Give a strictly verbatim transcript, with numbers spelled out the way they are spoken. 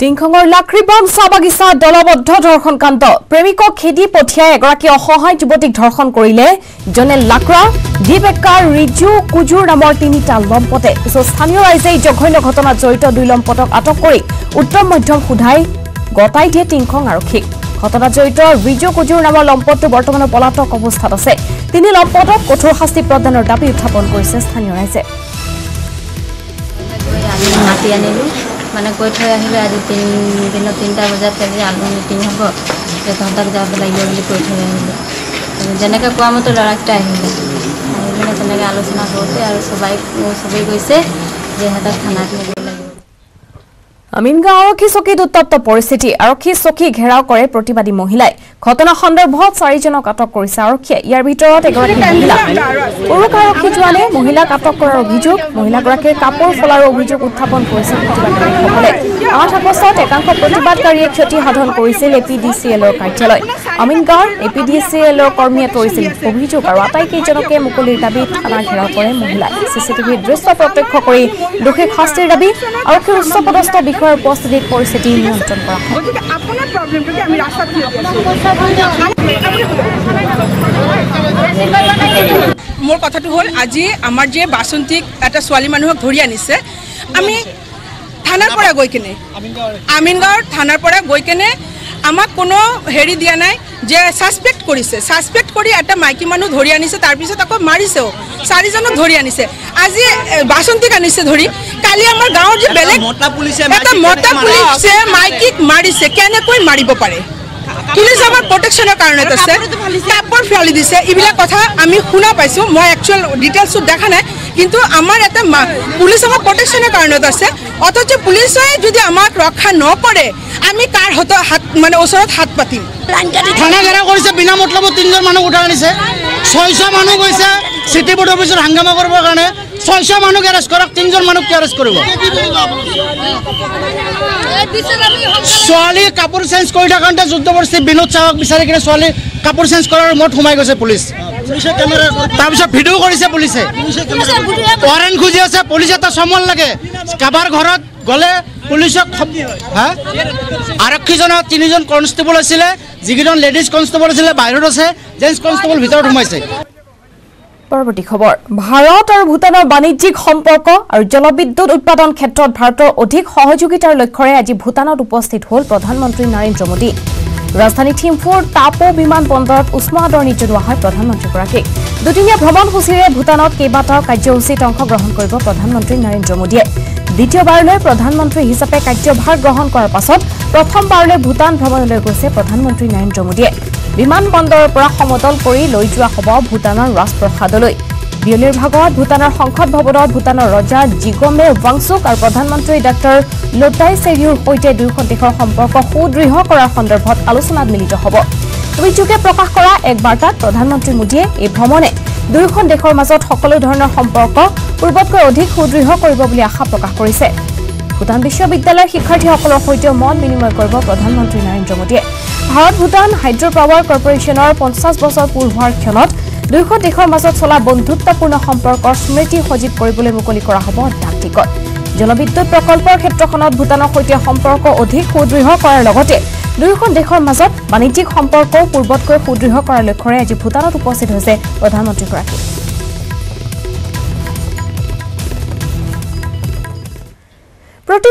Tingkhongor Lakribang Sabagisa dolaboddho dhorshon kanto premikok khedi pothiyai egoraki osohay jubotik dhorshon korile Jonel Lakra Dibekar Riju Kujur namor tinita lompote so sthaniyo raije ei joghoino ghotona jorito dui lompotok atok kori uttor modhyom khudhai gotai diye Tingkhong arokhik ghotona jorito Riju Kujur namor lompotto bortomane polatok obosthat ase tini lompotok kothor shasti prodanor dabi uthapon korise sthaniyo raije माने कोई ठहर है आज तीन दिनों तीन time बजा कर दिया आलू में तीन हमको ये तो हम तक जा पे लाइयो वाली कोई ठहर है जने का काम तो लड़ाकटा है मैंने जने का आलोचना होते और सबाई सभी कोई से जे हद खाना के আমিনগাঁও আৰক্ষী চকীত উত্তপ্ত পৰিস্থিতি আৰক্ষী চকী ঘেৰাও কৰে প্ৰতিবাদী মহিলাই ঘটনা সন্দৰ্ভত চাৰিজনক আটক কৰিছে আৰক্ষীয়ে ইয়াৰ ভিতৰত এগৰাকী মহিলা উৰুকা আৰক্ষী জোৱানে মহিলাক আটক কৰাৰ অভিযোগ মহিলাগৰাকীৰ কাপোৰ ফলাৰ অভিযোগ উত্থাপন কৰিছে প্ৰতিবাদীসকলে আঠ আগষ্টত একাংশ প্ৰতিবাদকাৰীয়ে ক্ষতি সাধন কৰিছিল এপিডিচিএলৰ কাৰ্যালয় আমিনগাঁৱৰ এপিডিচিএলৰ কৰ্মীয়ে কৰিছিল অভিযোগ আৰু আটাইকেইজনকে মুকলিৰ দাবীত থানা ঘেৰাও কৰে মহিলা চিচিটিভিৰ দৃশ্য প্ৰত্যক্ষ কৰি দোষীক শাস্তিৰ দাবী আৰক্ষী উচ্চপদস্থ पर पॉजिटिव परिस्थिति नियंत्रण करा अपना प्रॉब्लम क्योंकि हम रास्ता किया मोर কথাটো হল আজি আমাৰ যে বাসন্তিক এটা ছোৱালী মানুহক ধৰি আনিছে আমি থানাৰ পৰা গৈ কেনে আমিনগাঁও থানাৰ পৰা গৈ কেনে আমাক কোনো হেৰি দিয়া নাই যে সাসপেক্ট কৰিছে সাসপেক্ট কৰি এটা মাইকি মানুহ ধৰি আনিছে তাৰ পিছত আকৌ মাৰিছেও চাৰিজনক ধৰি আনিছে আজি বাসন্তিক আনিছে ধৰি কালি আমাৰ গাঁৱৰ যে বেলেগ মতা পুলিছে এটা মতা পুলিছে মাইকিক মাৰিছে কেনে কই মাৰিব পাৰে পুলিছ আমাৰ প্ৰটেকচনৰ কাৰণে আছে কাপৰ ফেলি দিছে ইবিলা কথা আমি শুনা পাইছো মই একচুয়াল ডিটেইলছ দেখা নাই কিন্তু আমাৰ এটা পুলিছ আমাৰ প্ৰটেকচনৰ কাৰণে আছে অথচ পুলিছে যদি আমাক ৰক্ষা নকৰে আমি কাৰ হাত মানে ওচৰত হাত পাতিম থানা গেৰা কৰিছে বিনা মতলবত তিনজন মানুহ উঠাই আনিছে ছয়শ মানুহ গৈছে সিটি বোর্ড অফিচৰ হাঙ্গামা কৰিবৰ কাৰণে ছয়শ মানুহ গেৰাজ কৰক তিনজন মানুহ গেৰাজ কৰিব ছোৱালী কাপোৰ চেঞ্জ কৰি থাকোঁতে যুদ্ধ পৰিস্থিতি বিনোদ চাওক বিচাৰি কিনে ছোৱালী কাপোৰ চেঞ্জ কৰাৰ মত সোমাই গৈছে পুলিচ পুলিচে ক্যামেৰা তাৰপিছত ভিডিও কৰিছে পুলিচে ওয়াৰেন খুজি আছে পুলিচে তা সমল লাগে কাবাৰ ঘৰত গলে পুলিচক হা আৰক্ষীজন তিনিজন কনস্টেবল আছিল যিজন লেডিজ কনস্টেবল আছিল বাইৰত আছে জেন্টস কনস্টেবল ভিতৰত সোমাইছে পৰৱৰ্তী খবৰ ভাৰত আৰু ভূটানৰ বাণিজ্যিক সম্পৰ্ক আৰু জলবিদ্যুৎ উৎপাদন ক্ষেত্ৰত ভাৰতৰ অধিক সহযোগিতাৰ লক্ষ্যৰে আজি ভূটানত উপস্থিত হ'ল প্ৰধানমন্ত্ৰী নৰেন্দ্ৰ মোদী राजधानी थिम्फुर तापो विमानबंदर उष्मा आदरणी जनुआ है प्रधानमंत्रीगराकीक दुदिनिया भ्रमणसूचीरे भूटानत केइबाटाओ कार्यसूचीत अंशग्रहण करिब प्रधानमंत्री नरेन्द्र मोदीये द्वितीयबारলৈ प्रधानमंत्री हिसापे कार्यभार ग्रहण কৰাৰ পাছত প্ৰথমবাৰলৈ ভূটান ভ্ৰমণলৈ গৈছে প্ৰধানমন্ত্ৰী নৰেন্দ্ৰ মোদীয়ে বিমানবন্দৰৰ পৰা সমতল কৰি লৈ যোৱা হ'ব ভূটানৰ ৰাজপ্ৰসাদলৈ বিয়লিৰ ভাগত ভূটানৰ সংসদ ভৱনত ভূটানৰ ৰজা জিগমে ৱাংছুক আৰু প্ৰধানমন্ত্ৰী ডাক্তৰ লোটাই চেৰিউৰ সৈতে দুয়োখন দেশৰ সম্পৰ্ক সুদৃঢ় কৰাৰ সন্দৰ্ভত আলোচনাত মিলিত হ'ব। টুইটযোগে প্ৰকাশ কৰা এক বাৰ্তাত প্ৰধানমন্ত্ৰী মোদীয়ে এই ভ্ৰমণে দুয়োখন দেশৰ মাজত সকলো ধৰণৰ সম্পৰ্ক পূৰ্বতকৈ অধিক সুদৃঢ় কৰিব বুলি আশা প্ৰকাশ কৰিছে। ভূটান বিশ্ববিদ্যালয়ৰ শিক্ষাৰ্থীসকলৰ সৈতে মত বিনিময় কৰিব প্ৰধানমন্ত্ৰী নৰেন্দ্ৰ মোদীয়ে। ভাৰত ভূটান হাইড্ৰ পাৱাৰ কৰ্পোৰেচনৰ পঞ্চাছ বছৰ পূৰ হোৱাৰ ক্ষণত দুইখন দেশৰ মাজত চলা বন্ধুত্বপূৰ্ণ সম্পৰ্কৰ স্মৃতি সজীৱ কৰিবলৈ মুকলি কৰা হ'ব ডাক টিকট জলবিদ্যুৎ প্ৰকল্পৰ ক্ষেত্ৰখনত ভূটানৰ সৈতে সম্পৰ্ক অধিক সুদৃঢ় কৰাৰ লগতে দুইখন দেশৰ মাজত বাণিজ্যিক সম্পৰ্ক পূৰ্বতকৈ সুদৃঢ় কৰাৰ লক্ষ্যৰে আজি ভূটানত উপস্থিত হৈছে প্ৰধানমন্ত্ৰীগৰাকী প্ৰতি